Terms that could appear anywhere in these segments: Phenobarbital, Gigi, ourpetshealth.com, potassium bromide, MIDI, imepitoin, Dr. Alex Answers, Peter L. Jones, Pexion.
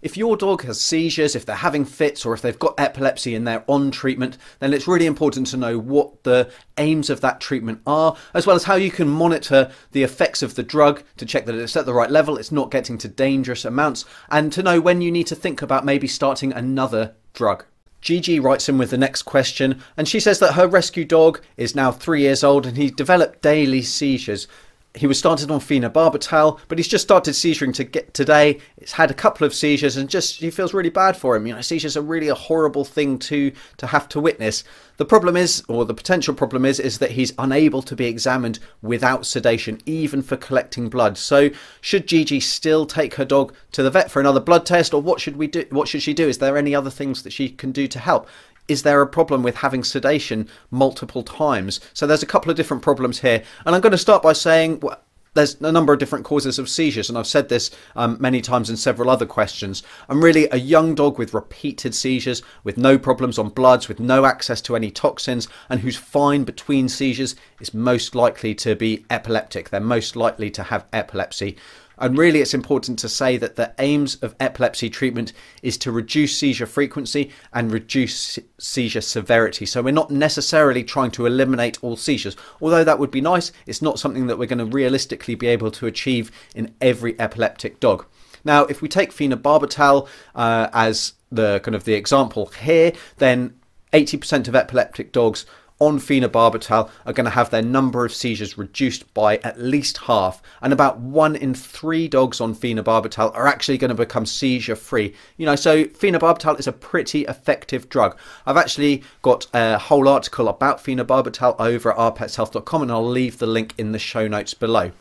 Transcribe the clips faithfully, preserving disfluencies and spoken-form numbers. If your dog has seizures, if they're having fits, or if they've got epilepsy and they're on treatment, then it's really important to know what the aims of that treatment are, as well as how you can monitor the effects of the drug to check that it's at the right level, it's not getting to dangerous amounts, and to know when you need to think about maybe starting another drug. Gigi writes in with the next question, and she says that her rescue dog is now three years old and he developed daily seizures. He was started on phenobarbital, but he's just started seizuring to get today. It's had a couple of seizures and just he feels really bad for him. You know, seizures are really a horrible thing to to have to witness. The problem is, or the potential problem is, is that he's unable to be examined without sedation, even for collecting blood. So, should Gigi still take her dog to the vet for another blood test, or what should we do? What should she do? Is there any other things that she can do to help? Is there a problem with having sedation multiple times? So there's a couple of different problems here. And I'm going to start by saying well, there's a number of different causes of seizures. And I've said this um, many times in several other questions. And really, a young dog with repeated seizures, with no problems on bloods, with no access to any toxins, and who's fine between seizures is most likely to be epileptic. They're most likely to have epilepsy. And really, it's important to say that the aims of epilepsy treatment is to reduce seizure frequency and reduce seizure severity. So we're not necessarily trying to eliminate all seizures. Although that would be nice, it's not something that we're going to realistically be able to achieve in every epileptic dog. Now, if we take phenobarbital uh, as the kind of the example here, then eighty percent of epileptic dogs on phenobarbital are going to have their number of seizures reduced by at least half, and about one in three dogs on phenobarbital are actually going to become seizure free. You know, so phenobarbital is a pretty effective drug. I've actually got a whole article about phenobarbital over at our pets health dot com, and I'll leave the link in the show notes below.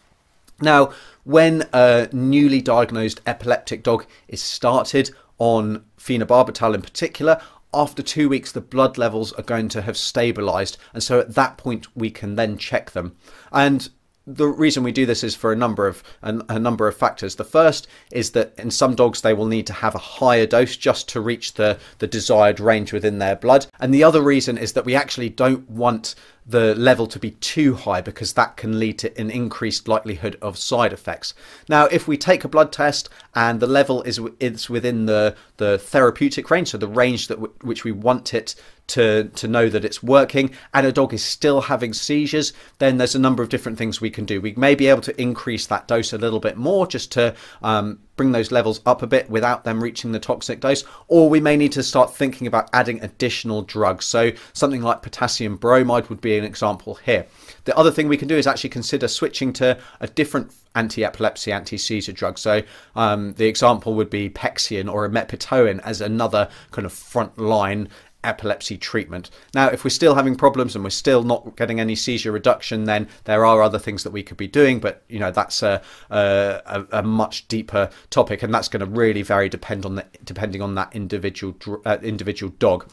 Now, when a newly diagnosed epileptic dog is started on phenobarbital in particular, after two weeks, the blood levels are going to have stabilized. And so at that point, we can then check them. And the reason we do this is for a number of a number of factors. The first is that in some dogs, they will need to have a higher dose just to reach the, the desired range within their blood. And the other reason is that we actually don't want the level to be too high, because that can lead to an increased likelihood of side effects. Now, if we take a blood test and the level is it's within the the therapeutic range, so the range that w which we want it to to know that it's working, and a dog is still having seizures, then there's a number of different things we can do. We may be able to increase that dose a little bit more just to um, bring those levels up a bit without them reaching the toxic dose, or we may need to start thinking about adding additional drugs. So something like potassium bromide would be an example here. The other thing we can do is actually consider switching to a different anti-epilepsy, anti-seizure drug. So um, the example would be Pexion or imepitoin as another kind of frontline epilepsy treatment. Now, if we're still having problems and we're still not getting any seizure reduction, then there are other things that we could be doing. But you know, that's a a, a much deeper topic, and that's going to really vary depend on the, depending on that individual uh, individual dog.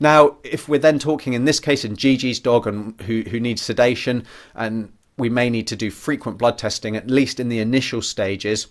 Now, if we're then talking in this case in Gigi's dog and who who needs sedation, and we may need to do frequent blood testing at least in the initial stages.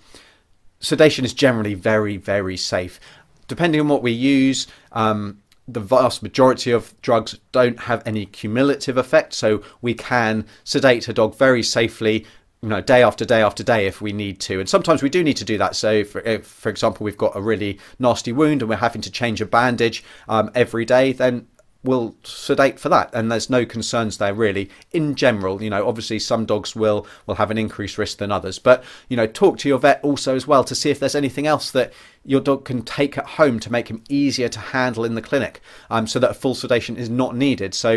Sedation is generally very very safe, depending on what we use. Um, The vast majority of drugs don't have any cumulative effect, so we can sedate a dog very safely, you know, day after day after day if we need to. And sometimes we do need to do that. So, if, if, for example, we've got a really nasty wound and we're having to change a bandage um, every day, then we'll sedate for that, and there's no concerns there really in general. You know, obviously some dogs will will have an increased risk than others, but you know, talk to your vet also as well to see if there's anything else that your dog can take at home to make him easier to handle in the clinic, um, so that a full sedation is not needed. So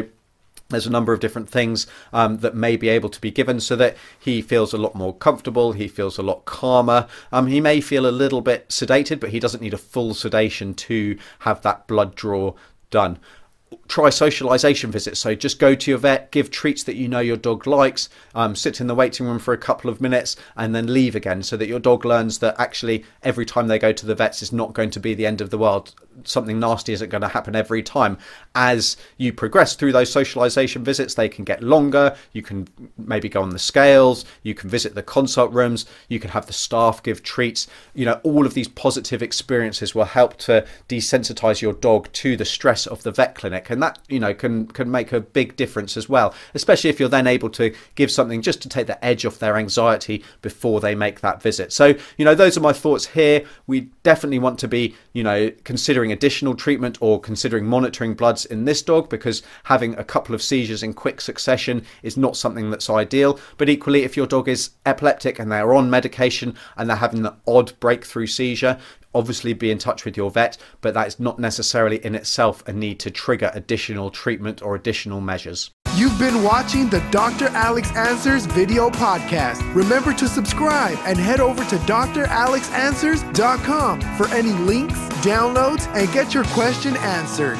there's a number of different things um, that may be able to be given so that he feels a lot more comfortable, he feels a lot calmer. Um, he may feel a little bit sedated, but he doesn't need a full sedation to have that blood draw done. Try socialization visits. So just go to your vet, give treats that you know your dog likes, um, sit in the waiting room for a couple of minutes and then leave again, so that your dog learns that actually every time they go to the vets is not going to be the end of the world. something nasty isn't going to happen every time. As you progress through those socialization visits, they can get longer. You can maybe go on the scales. You can visit the consult rooms. You can have the staff give treats. You know, all of these positive experiences will help to desensitize your dog to the stress of the vet clinic. And that, you know, can, can make a big difference as well, especially if you're then able to give something just to take the edge off their anxiety before they make that visit. So, you know, those are my thoughts here. We definitely want to be, you know, considering additional treatment or considering monitoring bloods in this dog, because having a couple of seizures in quick succession is not something that's ideal. But equally, if your dog is epileptic and they're on medication and they're having the odd breakthrough seizure, obviously be in touch with your vet, but that is not necessarily in itself a need to trigger additional treatment or additional measures. You've been watching the Doctor Alex Answers video podcast. Remember to subscribe and head over to doctor alex answers dot com for any links, downloads, and get your question answered.